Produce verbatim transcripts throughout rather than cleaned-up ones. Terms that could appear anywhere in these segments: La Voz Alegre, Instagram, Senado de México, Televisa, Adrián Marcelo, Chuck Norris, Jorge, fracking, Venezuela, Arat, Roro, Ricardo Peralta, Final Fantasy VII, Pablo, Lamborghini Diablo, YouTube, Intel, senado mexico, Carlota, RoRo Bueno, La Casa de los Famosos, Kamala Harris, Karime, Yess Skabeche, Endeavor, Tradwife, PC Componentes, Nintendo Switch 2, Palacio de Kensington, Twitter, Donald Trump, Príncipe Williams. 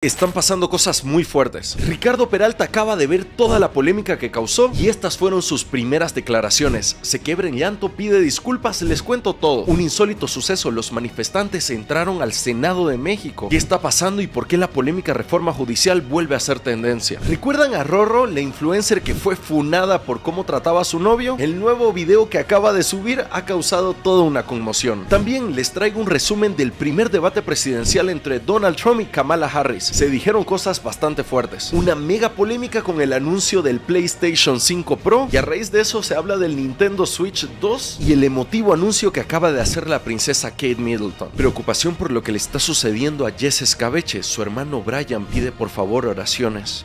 Están pasando cosas muy fuertes. Ricardo Peralta acaba de ver toda la polémica que causó y estas fueron sus primeras declaraciones. Se quebra en llanto, pide disculpas, les cuento todo. Un insólito suceso, los manifestantes entraron al Senado de México. ¿Qué está pasando y por qué la polémica reforma judicial vuelve a ser tendencia? ¿Recuerdan a Roro, la influencer que fue funada por cómo trataba a su novio? El nuevo video que acaba de subir ha causado toda una conmoción. También les traigo un resumen del primer debate presidencial entre Donald Trump y Kamala Harris. Se dijeron cosas bastante fuertes. Una mega polémica con el anuncio del PlayStation cinco Pro, y a raíz de eso se habla del Nintendo Switch dos y el emotivo anuncio que acaba de hacer la princesa Kate Middleton. Preocupación por lo que le está sucediendo a Yess Skabeche. Su hermano Brian pide por favor oraciones.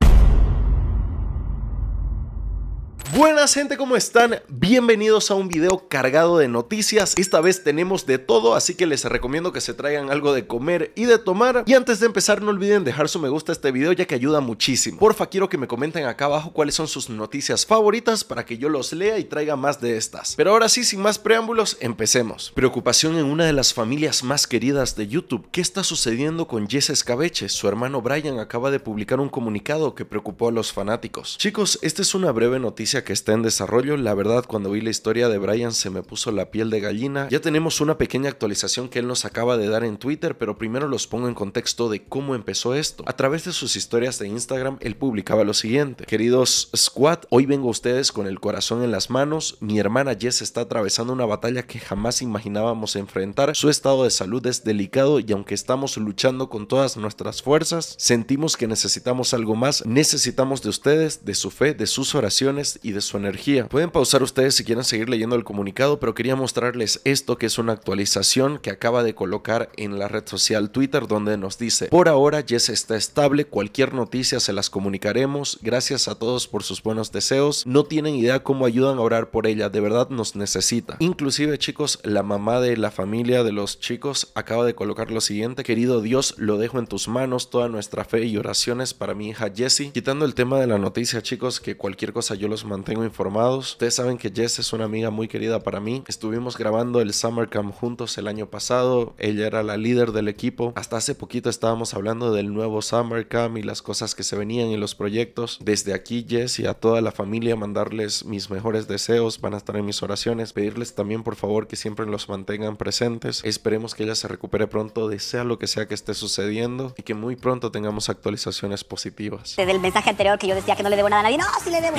Buenas gente, ¿cómo están? Bienvenidos a un video cargado de noticias. Esta vez tenemos de todo, así que les recomiendo que se traigan algo de comer y de tomar. Y antes de empezar, no olviden dejar su me gusta a este video, ya que ayuda muchísimo. Porfa, quiero que me comenten acá abajo cuáles son sus noticias favoritas para que yo los lea y traiga más de estas. Pero ahora sí, sin más preámbulos, empecemos. Preocupación en una de las familias más queridas de YouTube. ¿Qué está sucediendo con Yess Skabeche? Su hermano Brian acaba de publicar un comunicado que preocupó a los fanáticos. Chicos, esta es una breve noticia que está en desarrollo. La verdad, cuando vi la historia de Brian se me puso la piel de gallina. Ya tenemos una pequeña actualización que él nos acaba de dar en Twitter, pero primero los pongo en contexto de cómo empezó esto. A través de sus historias de Instagram, él publicaba lo siguiente: queridos Squad, hoy vengo a ustedes con el corazón en las manos. Mi hermana Yess está atravesando una batalla que jamás imaginábamos enfrentar. Su estado de salud es delicado y aunque estamos luchando con todas nuestras fuerzas, sentimos que necesitamos algo más. Necesitamos de ustedes, de su fe, de sus oraciones y de su energía. Pueden pausar ustedes si quieren seguir leyendo el comunicado, pero quería mostrarles esto, que es una actualización que acaba de colocar en la red social Twitter, donde nos dice: por ahora Yess está estable, cualquier noticia se las comunicaremos, gracias a todos por sus buenos deseos, no tienen idea cómo ayudan a orar por ella, de verdad nos necesita. Inclusive chicos, la mamá de la familia de los chicos acaba de colocar lo siguiente: querido Dios, lo dejo en tus manos, toda nuestra fe y oraciones para mi hija Jessie. Quitando el tema de la noticia chicos, que cualquier cosa yo los mando mantengo informados. Ustedes saben que Yess es una amiga muy querida para mí. Estuvimos grabando el Summer Camp juntos el año pasado. Ella era la líder del equipo. Hasta hace poquito estábamos hablando del nuevo Summer Camp y las cosas que se venían y los proyectos. Desde aquí, Yess, y a toda la familia, mandarles mis mejores deseos. Van a estar en mis oraciones. Pedirles también por favor que siempre los mantengan presentes. Esperemos que ella se recupere pronto, de sea lo que sea que esté sucediendo, y que muy pronto tengamos actualizaciones positivas. Desde el mensaje anterior que yo decía que no le debo nada a nadie. No, sí le debo.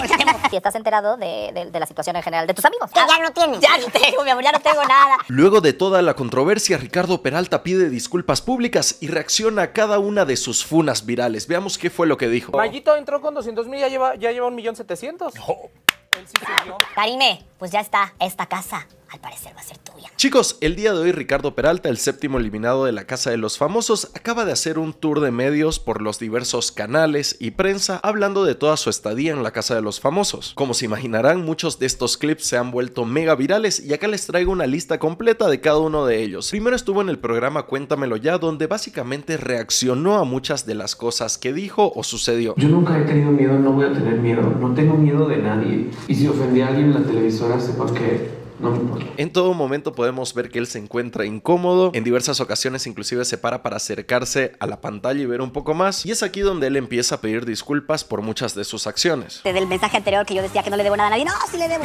¿Estás enterado de, de, de la situación en general de tus amigos? Que ya no tienes. Ya no tengo, mi amor, ya no tengo nada. Luego de toda la controversia, Ricardo Peralta pide disculpas públicas y reacciona a cada una de sus funas virales. Veamos qué fue lo que dijo. Mayito entró con doscientos mil, ya lleva, ya lleva un millón setecientos. No. Él sí siguió. Karime, pues ya está. Esta casa, al parecer, va a ser tuya. Chicos, el día de hoy Ricardo Peralta, el séptimo eliminado de La Casa de los Famosos, acaba de hacer un tour de medios por los diversos canales y prensa, hablando de toda su estadía en La Casa de los Famosos. Como se imaginarán, muchos de estos clips se han vuelto mega virales y acá les traigo una lista completa de cada uno de ellos. Primero estuvo en el programa Cuéntamelo Ya, donde básicamente reaccionó a muchas de las cosas que dijo o sucedió. Yo nunca he tenido miedo, no voy a tener miedo, no tengo miedo de nadie. Y si ofendí a alguien en la televisora, sepa que... En todo momento podemos ver que él se encuentra incómodo. En diversas ocasiones inclusive se para para acercarse a la pantalla y ver un poco más. Y es aquí donde él empieza a pedir disculpas por muchas de sus acciones. Desde el mensaje anterior que yo decía que no le debo nada a nadie. No, sí le debo.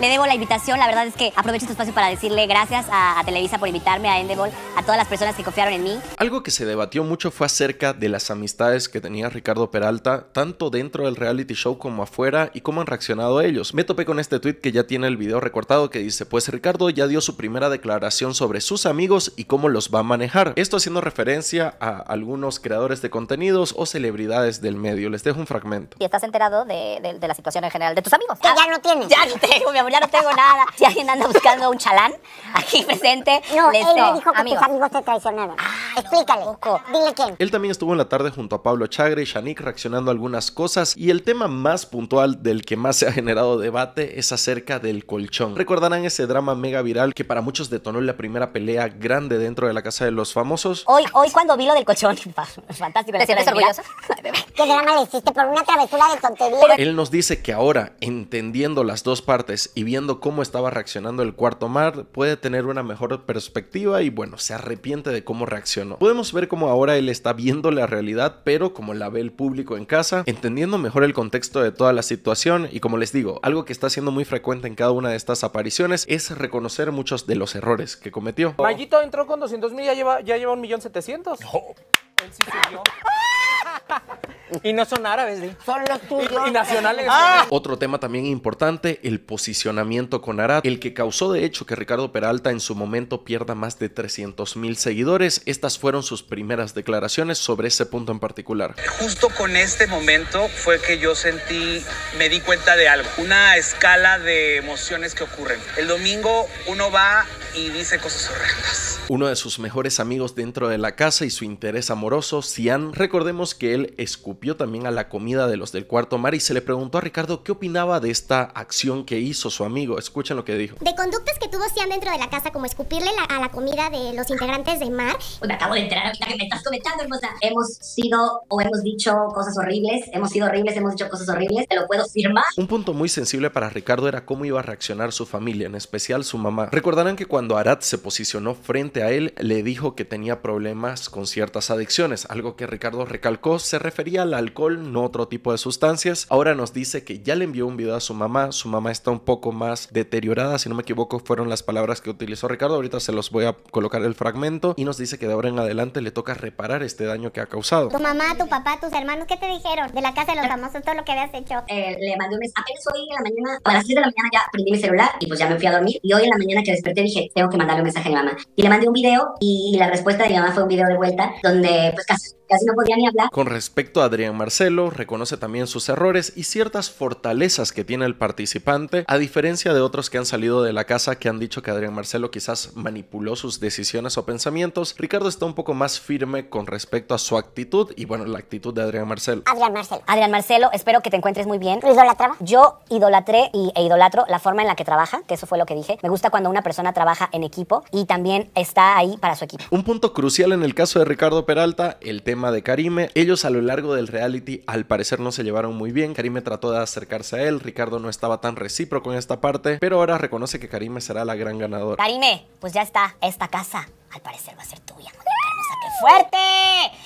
Le debo la invitación. La verdad es que aprovecho este espacio para decirle gracias a, a Televisa por invitarme, a Endeavor, a todas las personas que confiaron en mí. Algo que se debatió mucho fue acerca de las amistades que tenía Ricardo Peralta, tanto dentro del reality show como afuera, y cómo han reaccionado ellos. Me topé con este tweet que ya tiene el video recortado, que dice: pues Ricardo ya dio su primera declaración sobre sus amigos y cómo los va a manejar. Esto haciendo referencia a algunos creadores de contenidos o celebridades del medio. Les dejo un fragmento. ¿Y estás enterado de, de, de la situación en general de tus amigos? Que ya no tienes. Ya no tengo, mi amor, ya no tengo nada. Si alguien anda buscando un chalán aquí presente, no, les él me dijo que amigo. Tus amigos te traicionaron. Ah, explícale. Poco. Dile quién. Él también estuvo en la tarde junto a Pablo Chagre y Shanique reaccionando a algunas cosas, y el tema más puntual del que más se ha generado debate es acerca del colchón. Recuerda recordarán ese drama mega viral que para muchos detonó la primera pelea grande dentro de la Casa de los Famosos. Hoy, hoy cuando vi lo del colchón, es fantástico. ¿Te sientes orgulloso? ¿Qué drama le hiciste por una travesura de tontería? Él nos dice que ahora, entendiendo las dos partes y viendo cómo estaba reaccionando el cuarto mar, puede tener una mejor perspectiva y bueno, se arrepiente de cómo reaccionó. Podemos ver cómo ahora él está viendo la realidad, pero como la ve el público en casa, entendiendo mejor el contexto de toda la situación. Y como les digo, algo que está siendo muy frecuente en cada una de estas apariciones es reconocer muchos de los errores que cometió. Mayito entró con doscientos mil, ya lleva, ya lleva un millón setecientos. No. Él sí subió. Y no son árabes, ¿eh? Son los tuyos. Y, y nacionales. ¡Ah! Otro tema también importante, el posicionamiento con Arat, el que causó de hecho que Ricardo Peralta en su momento pierda más de trescientos mil seguidores. Estas fueron sus primeras declaraciones sobre ese punto en particular. Justo con este momento fue que yo sentí, me di cuenta de algo, una escala de emociones que ocurren. El domingo uno va y dice cosas horrendas. Uno de sus mejores amigos dentro de la casa y su interés amoroso, Sian, recordemos que él escupió también a la comida de los del cuarto mar y se le preguntó a Ricardo qué opinaba de esta acción que hizo su amigo. Escuchen lo que dijo. De conductas que tuvo Sian dentro de la casa, como escupirle la, a la comida de los integrantes de mar. Pues me acabo de enterar ahorita que me estás comentando, hermosa. Hemos sido o hemos dicho cosas horribles, hemos sido horribles, hemos dicho cosas horribles, te lo puedo firmar. Un punto muy sensible para Ricardo era cómo iba a reaccionar su familia, en especial su mamá. Recordarán que cuando Cuando Arat se posicionó frente a él, le dijo que tenía problemas con ciertas adicciones, algo que Ricardo recalcó se refería al alcohol, no otro tipo de sustancias. Ahora nos dice que ya le envió un video a su mamá, su mamá está un poco más deteriorada, si no me equivoco fueron las palabras que utilizó Ricardo, ahorita se los voy a colocar el fragmento, y nos dice que de ahora en adelante le toca reparar este daño que ha causado. Tu mamá, tu papá, tus hermanos, ¿qué te dijeron de la Casa de los Famosos, todo lo que habías hecho? Eh, le mandé un mensaje, apenas hoy en la mañana, a las seis de la mañana ya prendí mi celular y pues ya me fui a dormir, y hoy en la mañana que desperté dije, tengo que mandarle un mensaje a mi mamá. Y le mandé un video y la respuesta de mi mamá fue un video de vuelta donde pues casi, casi no podía ni hablar. Con respecto a Adrián Marcelo, reconoce también sus errores y ciertas fortalezas que tiene el participante, a diferencia de otros que han salido de la casa que han dicho que Adrián Marcelo quizás manipuló sus decisiones o pensamientos. Ricardo está un poco más firme con respecto a su actitud y bueno, la actitud de Adrián Marcelo. Adrián Marcelo. Adrián Marcelo, espero que te encuentres muy bien. ¿Lo idolatraba? Yo idolatré y, e idolatro la forma en la que trabaja, que eso fue lo que dije. Me gusta cuando una persona trabaja en equipo y también está ahí para su equipo. Un punto crucial en el caso de Ricardo Peralta, el tema de Karime. Ellos a lo largo del reality al parecer no se llevaron muy bien. Karime trató de acercarse a él, Ricardo no estaba tan recíproco en esta parte, pero ahora reconoce que Karime será la gran ganadora. Karime, pues ya está, esta casa al parecer va a ser tuya. ¡Qué fuerte!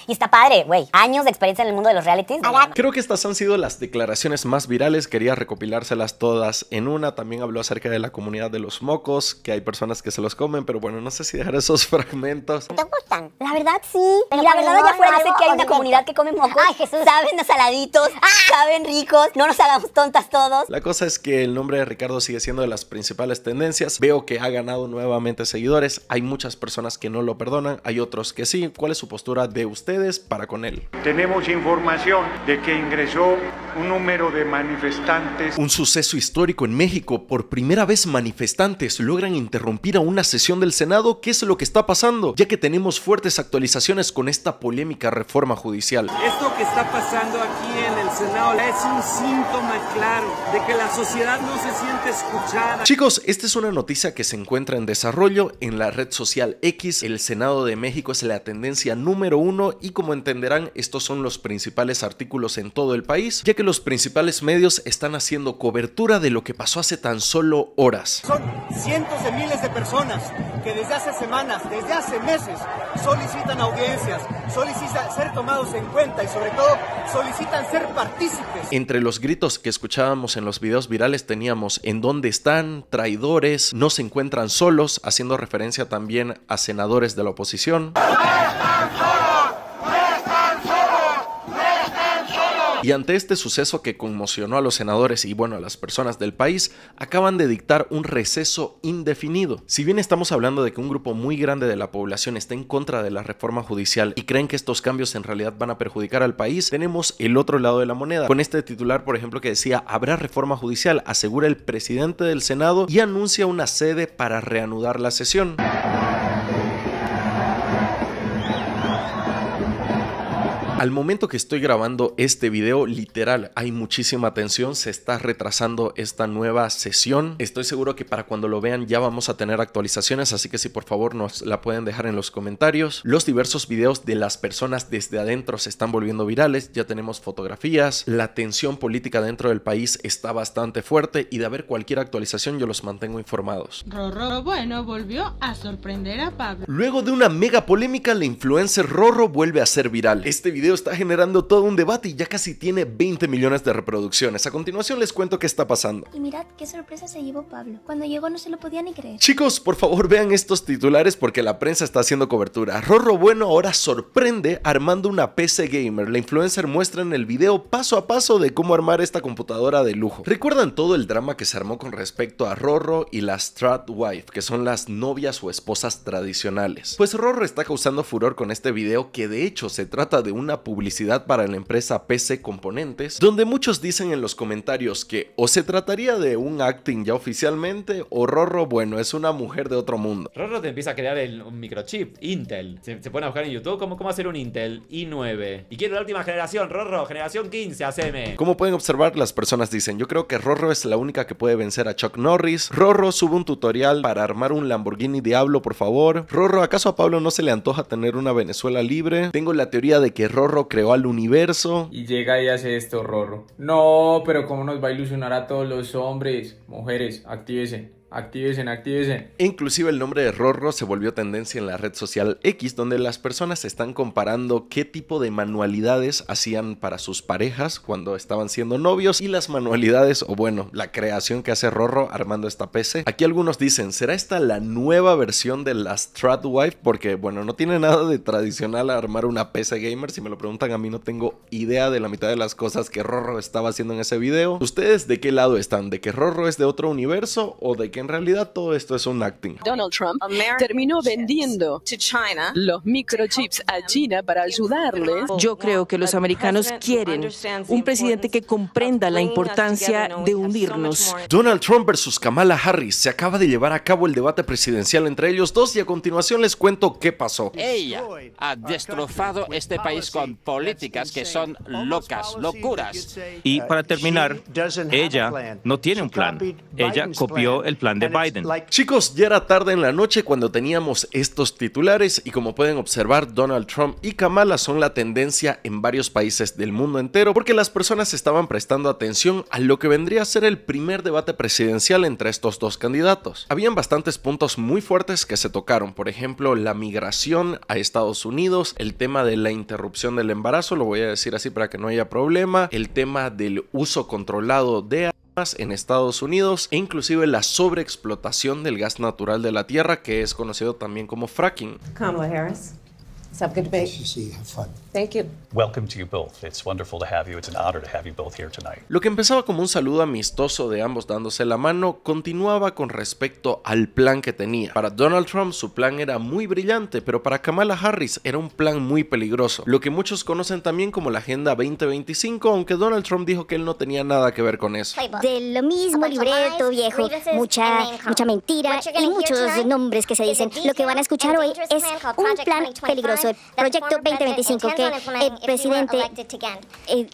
Y está padre, güey. Años de experiencia en el mundo de los realities. Creo que estas han sido las declaraciones más virales. Quería recopilárselas todas en una. También habló acerca de la comunidad de los mocos, que hay personas que se los comen, pero bueno, no sé si dejar esos fragmentos. ¿Te gustan? La verdad, sí. Pero y la verdad, allá afuera dice que hay una comunidad que come mocos. ¡Ay, Jesús! Saben saladitos, saben ricos. No nos hagamos tontas todos. La cosa es que el nombre de Ricardo sigue siendo de las principales tendencias. Veo que ha ganado nuevamente seguidores. Hay muchas personas que no lo perdonan, hay otros que sí. ¿Cuál es su postura de ustedes para con él? Tenemos información de que ingresó un número de manifestantes. Un suceso histórico en México. Por primera vez manifestantes logran interrumpir a una sesión del Senado. ¿Qué es lo que está pasando? Ya que tenemos fuertes actualizaciones con esta polémica reforma judicial. Esto que está pasando aquí en el Senado es un síntoma claro de que la sociedad no se siente escuchada. Chicos, esta es una noticia que se encuentra en desarrollo en la red social X. El Senado de México es la tendencia número uno y como entenderán estos son los principales artículos en todo el país, ya que los principales medios están haciendo cobertura de lo que pasó hace tan solo horas. Son cientos de miles de personas que desde hace semanas, desde hace meses solicitan audiencias, solicitan ser tomados en cuenta y sobre todo solicitan ser partícipes. Entre los gritos que escuchábamos en los videos virales teníamos ¿en dónde están? Traidores, no se encuentran solos, haciendo referencia también a senadores de la oposición. Y ante este suceso que conmocionó a los senadores y bueno a las personas del país, acaban de dictar un receso indefinido. Si bien estamos hablando de que un grupo muy grande de la población está en contra de la reforma judicial y creen que estos cambios en realidad van a perjudicar al país, tenemos el otro lado de la moneda. Con este titular, por ejemplo, que decía, habrá reforma judicial, asegura el presidente del Senado y anuncia una sede para reanudar la sesión. Al momento que estoy grabando este video, literal, hay muchísima tensión, se está retrasando esta nueva sesión. Estoy seguro que para cuando lo vean ya vamos a tener actualizaciones, así que si por favor nos la pueden dejar en los comentarios. Los diversos videos de las personas desde adentro se están volviendo virales, ya tenemos fotografías, la tensión política dentro del país está bastante fuerte y de haber cualquier actualización yo los mantengo informados. RoRo Bueno volvió a sorprender a Pablo. Luego de una mega polémica, la influencer Roro vuelve a ser viral. Este video está generando todo un debate y ya casi tiene veinte millones de reproducciones. A continuación les cuento qué está pasando. Y mirad qué sorpresa se llevó Pablo. Cuando llegó no se lo podía ni creer. Chicos, por favor vean estos titulares porque la prensa está haciendo cobertura. Roro Bueno ahora sorprende armando una P C gamer. La influencer muestra en el video paso a paso de cómo armar esta computadora de lujo. ¿Recuerdan todo el drama que se armó con respecto a Roro y las Tradwife, que son las novias o esposas tradicionales? Pues Roro está causando furor con este video, que de hecho se trata de una publicidad para la empresa P C Componentes, donde muchos dicen en los comentarios que o se trataría de un acting ya oficialmente, o Roro Bueno es una mujer de otro mundo. Roro te empieza a crear el, un microchip Intel. Se, se pone a buscar en YouTube cómo, cómo hacer un Intel i nueve. Y quiero la última generación, Roro, generación quince, haceme. Como pueden observar, las personas dicen, yo creo que Roro es la única que puede vencer a Chuck Norris. Roro, sube un tutorial para armar un Lamborghini Diablo, por favor. Roro, ¿acaso a Pablo no se le antoja tener una Venezuela libre? Tengo la teoría de que Roro Roro creó al universo. Y llega y hace esto, Roro. No, pero cómo nos va a ilusionar a todos los hombres. Mujeres, actívese. Actívesen, actívesen. Inclusive el nombre de Roro se volvió tendencia en la red social X, donde las personas están comparando qué tipo de manualidades hacían para sus parejas cuando estaban siendo novios y las manualidades, o bueno, la creación que hace Roro armando esta P C. Aquí algunos dicen, ¿será esta la nueva versión de las Tradwife? Porque, bueno, no tiene nada de tradicional armar una P C gamer. Si me lo preguntan a mí, no tengo idea de la mitad de las cosas que Roro estaba haciendo en ese video. ¿Ustedes de qué lado están? ¿De que Roro es de otro universo o de que en realidad todo esto es un acting? Donald Trump terminó vendiendo los microchips a China para ayudarles. Yo creo que los americanos quieren un presidente que comprenda la importancia de unirnos. Donald Trump versus Kamala Harris. Se acaba de llevar a cabo el debate presidencial entre ellos dos y a continuación les cuento qué pasó. Ella ha destrozado este país con políticas que son locas, locuras. Y para terminar, ella no tiene un plan. Ella copió el plan de Biden. Chicos, ya era tarde en la noche cuando teníamos estos titulares y como pueden observar, Donald Trump y Kamala son la tendencia en varios países del mundo entero porque las personas estaban prestando atención a lo que vendría a ser el primer debate presidencial entre estos dos candidatos. Habían bastantes puntos muy fuertes que se tocaron, por ejemplo, la migración a Estados Unidos, el tema de la interrupción del embarazo, lo voy a decir así para que no haya problema, el tema del uso controlado de en Estados Unidos e inclusive la sobreexplotación del gas natural de la tierra, que es conocido también como fracking. Kamala Harris. Have a good debate. Have fun. Thank you. Welcome to you both. It's wonderful to have you. It's an honor to have you both here tonight. Lo que empezaba como un saludo amistoso de ambos dándose la mano continuaba con respecto al plan que tenía. Para Donald Trump su plan era muy brillante, pero para Kamala Harris era un plan muy peligroso, lo que muchos conocen también como la Agenda veinte veinticinco, aunque Donald Trump dijo que él no tenía nada que ver con eso. De lo mismo libreto viejo, mucha, mucha mentira y muchos nombres que se dicen. Lo que van a escuchar hoy es un plan peligroso. El proyecto veinte veinticinco que el presidente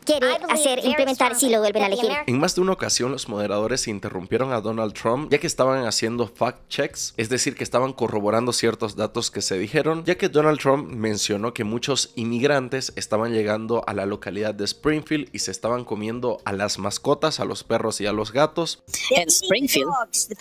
quiere hacer implementar si lo vuelven a elegir. En más de una ocasión los moderadores interrumpieron a Donald Trump ya que estaban haciendo fact checks, es decir que estaban corroborando ciertos datos que se dijeron, ya que Donald Trump mencionó que muchos inmigrantes estaban llegando a la localidad de Springfield y se estaban comiendo a las mascotas, a los perros y a los gatos. En Springfield se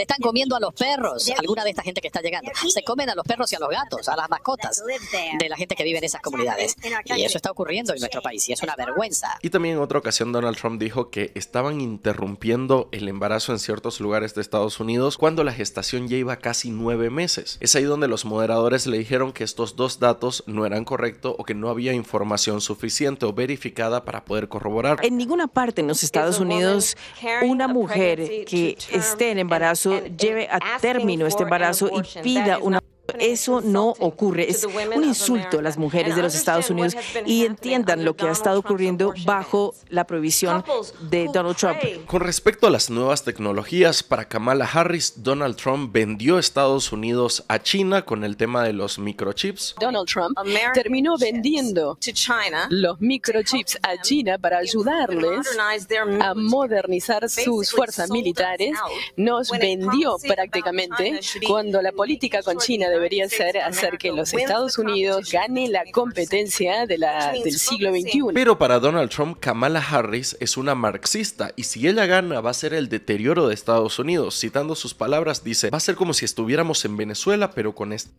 están comiendo a los perros, alguna de esta gente que está llegando, se comen a los perros y a los gatos, a las mascotas de la gente que vive en esas comunidades. Y eso está ocurriendo en nuestro país y es una vergüenza. Y también en otra ocasión Donald Trump dijo que estaban interrumpiendo el embarazo en ciertos lugares de Estados Unidos cuando la gestación ya iba casi nueve meses. Es ahí donde los moderadores le dijeron que estos dos datos no eran correctos o que no había información suficiente o verificada para poder corroborar. En ninguna parte en los Estados Unidos una mujer que esté en embarazo lleve a término este embarazo y pida una Eso no ocurre. Es un insulto a las mujeres de los Estados Unidos. Y entiendan lo que ha estado ocurriendo bajo la prohibición de Donald Trump. Con respecto a las nuevas tecnologías, para Kamala Harris, Donald Trump vendió Estados Unidos a China con el tema de los microchips. Donald Trump terminó vendiendo los microchips a China para ayudarles a modernizar sus fuerzas militares. Nos vendió prácticamente cuando la política con China debería ser hacer que los Estados Unidos gane la competencia de la, del siglo veintiuno. Pero para Donald Trump, Kamala Harris es una marxista y si ella gana va a ser el deterioro de Estados Unidos. Citando sus palabras, dice, va a ser como si estuviéramos en Venezuela, pero con este...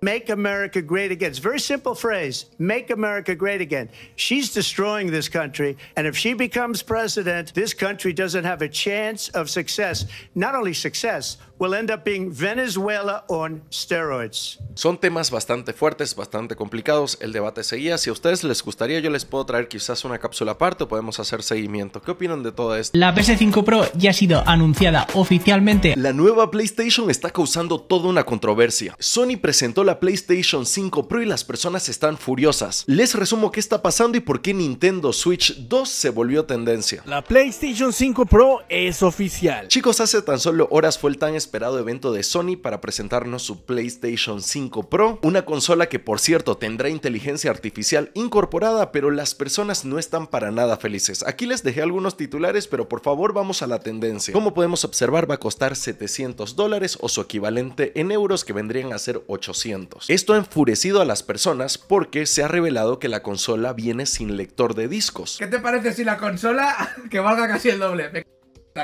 Make America great again. It's a very simple phrase. Make America great again. She's destroying this country, and if she becomes president, this country doesn't have a chance of success. Not only success, we'll end up being Venezuela on steroids. Son temas bastante fuertes, bastante complicados. El debate seguía. Si a ustedes les gustaría, yo les puedo traer quizás una cápsula aparte o podemos hacer seguimiento. ¿Qué opinan de todo esto? La P S cinco Pro ya ha sido anunciada oficialmente. La nueva PlayStation está causando toda una controversia. Sony presentó la PlayStation cinco Pro y las personas están furiosas. Les resumo qué está pasando y por qué Nintendo Switch dos se volvió tendencia. La PlayStation cinco Pro es oficial. Chicos, hace tan solo horas fue el tan esperado evento de Sony para presentarnos su PlayStation cinco Pro, una consola que por cierto tendrá inteligencia artificial incorporada, pero las personas no están para nada felices. Aquí les dejé algunos titulares, pero por favor vamos a la tendencia. Como podemos observar, va a costar setecientos dólares o su equivalente en euros, que vendrían a ser ochocientos. Esto ha enfurecido a las personas porque se ha revelado que la consola viene sin lector de discos. ¿Qué te parece si la consola que valga casi el doble? Me c...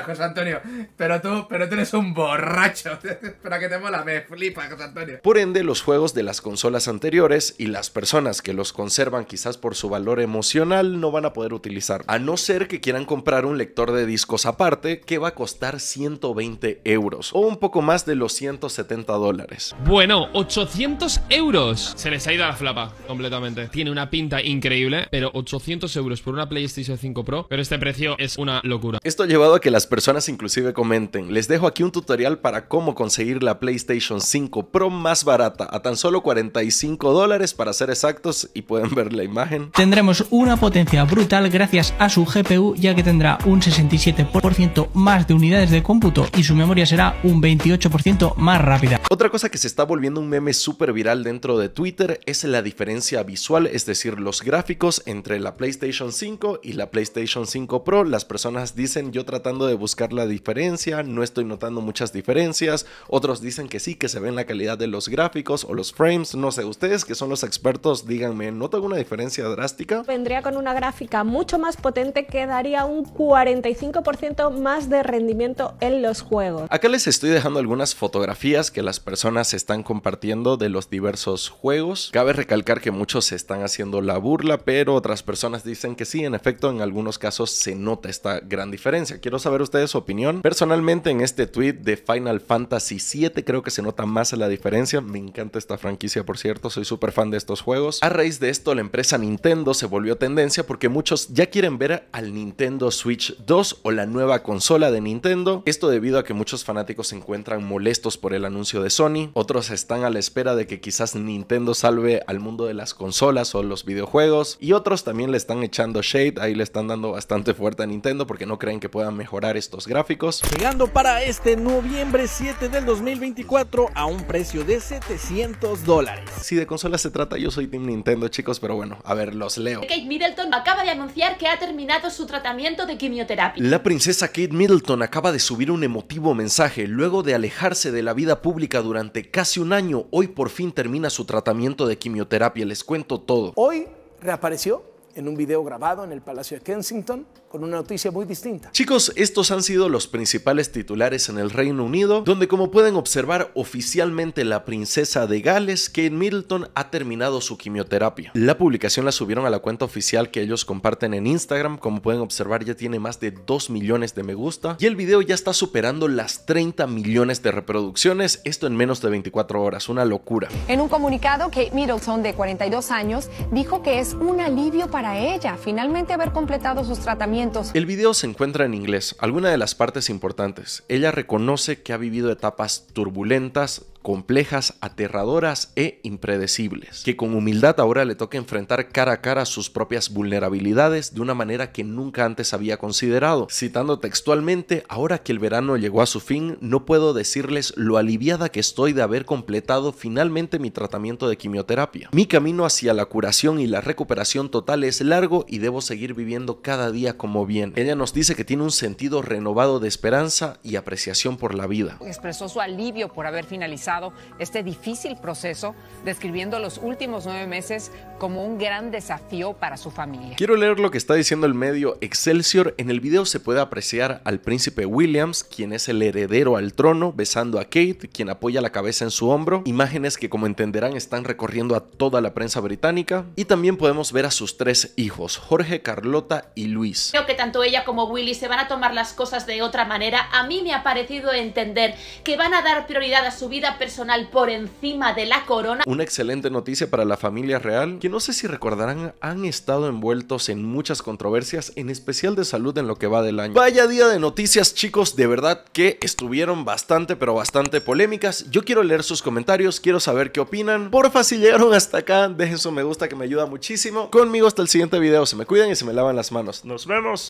José Antonio, pero tú, pero tú eres un borracho. Pero que te mola, me flipa, José Antonio. Por ende, los juegos de las consolas anteriores y las personas que los conservan quizás por su valor emocional no van a poder utilizar, a no ser que quieran comprar un lector de discos aparte, que va a costar ciento veinte euros o un poco más de los ciento setenta dólares. Bueno, ochocientos euros. Se les ha ido a la flapa completamente. Tiene una pinta increíble, pero ochocientos euros por una PlayStation cinco Pro, pero este precio es una locura. Esto ha llevado a que las personas inclusive comenten. Les dejo aquí un tutorial para cómo conseguir la PlayStation cinco Pro más barata, a tan solo cuarenta y cinco dólares para ser exactos, y pueden ver la imagen. Tendremos una potencia brutal gracias a su G P U, ya que tendrá un sesenta y siete por ciento más de unidades de cómputo y su memoria será un veintiocho por ciento más rápida. Otra cosa que se está volviendo un meme súper viral dentro de Twitter es la diferencia visual, es decir, los gráficos entre la PlayStation cinco y la PlayStation cinco Pro. Las personas dicen, yo tratando de buscar la diferencia, no estoy notando muchas diferencias. Otros dicen que sí, que se ven la calidad de los gráficos o los frames, no sé, ustedes que son los expertos díganme, ¿noto alguna diferencia drástica? Vendría con una gráfica mucho más potente que daría un cuarenta y cinco por ciento más de rendimiento en los juegos. Acá les estoy dejando algunas fotografías que las personas están compartiendo de los diversos juegos. Cabe recalcar que muchos se están haciendo la burla, pero otras personas dicen que sí, en efecto, en algunos casos se nota esta gran diferencia. Quiero saber ustedes su opinión. Personalmente, en este tweet de Final Fantasy siete creo que se nota más la diferencia. Me encanta esta franquicia, por cierto, soy súper fan de estos juegos. A raíz de esto, la empresa Nintendo se volvió tendencia porque muchos ya quieren ver al Nintendo Switch dos o la nueva consola de Nintendo. Esto debido a que muchos fanáticos se encuentran molestos por el anuncio de Sony. Otros están a la espera de que quizás Nintendo salve al mundo de las consolas o los videojuegos. Y otros también le están echando shade, ahí le están dando bastante fuerte a Nintendo porque no creen que puedan mejorar estos gráficos. Llegando para este noviembre siete del dos mil veinticuatro a un precio de setecientos dólares. Si de consolas se trata, yo soy Team Nintendo, chicos, pero bueno, a ver, los leo. Kate Middleton acaba de anunciar que ha terminado su tratamiento de quimioterapia. La princesa Kate Middleton acaba de subir un emotivo mensaje. Luego de alejarse de la vida pública durante casi un año, hoy por fin termina su tratamiento de quimioterapia. Les cuento todo. Hoy reapareció en un video grabado en el Palacio de Kensington, con una noticia muy distinta. Chicos, estos han sido los principales titulares en el Reino Unido, donde como pueden observar, oficialmente la princesa de Gales, Kate Middleton, ha terminado su quimioterapia. La publicación la subieron a la cuenta oficial que ellos comparten en Instagram, como pueden observar ya tiene más de dos millones de me gusta, y el video ya está superando las treinta millones de reproducciones, esto en menos de veinticuatro horas, una locura. En un comunicado, Kate Middleton, de cuarenta y dos años, dijo que es un alivio para a ella finalmente haber completado sus tratamientos. El video se encuentra en inglés. Alguna de las partes importantes. Ella reconoce que ha vivido etapas turbulentas, complejas, aterradoras e impredecibles, que con humildad ahora le toca enfrentar cara a cara sus propias vulnerabilidades de una manera que nunca antes había considerado. Citando textualmente, ahora que el verano llegó a su fin, no puedo decirles lo aliviada que estoy de haber completado finalmente mi tratamiento de quimioterapia. Mi camino hacia la curación y la recuperación total es largo y debo seguir viviendo cada día como bien. Ella nos dice que tiene un sentido renovado de esperanza y apreciación por la vida. Expresó su alivio por haber finalizado este difícil proceso, describiendo los últimos nueve meses como un gran desafío para su familia. Quiero leer lo que está diciendo el medio Excelsior. En el video se puede apreciar al príncipe Williams, quien es el heredero al trono, besando a Kate, quien apoya la cabeza en su hombro. Imágenes que, como entenderán, están recorriendo a toda la prensa británica. Y también podemos ver a sus tres hijos, Jorge, Carlota y Luis. Creo que tanto ella como Willy se van a tomar las cosas de otra manera. A mí me ha parecido entender que van a dar prioridad a su vida personal por encima de la corona. Una excelente noticia para la familia real, que no sé si recordarán, han estado envueltos en muchas controversias, en especial de salud en lo que va del año. Vaya día de noticias, chicos, de verdad que estuvieron bastante, pero bastante polémicas. Yo quiero leer sus comentarios, quiero saber qué opinan. Porfa, si llegaron hasta acá, dejen su me gusta que me ayuda muchísimo. Conmigo hasta el siguiente video, se me cuidan y se me lavan las manos. ¡Nos vemos!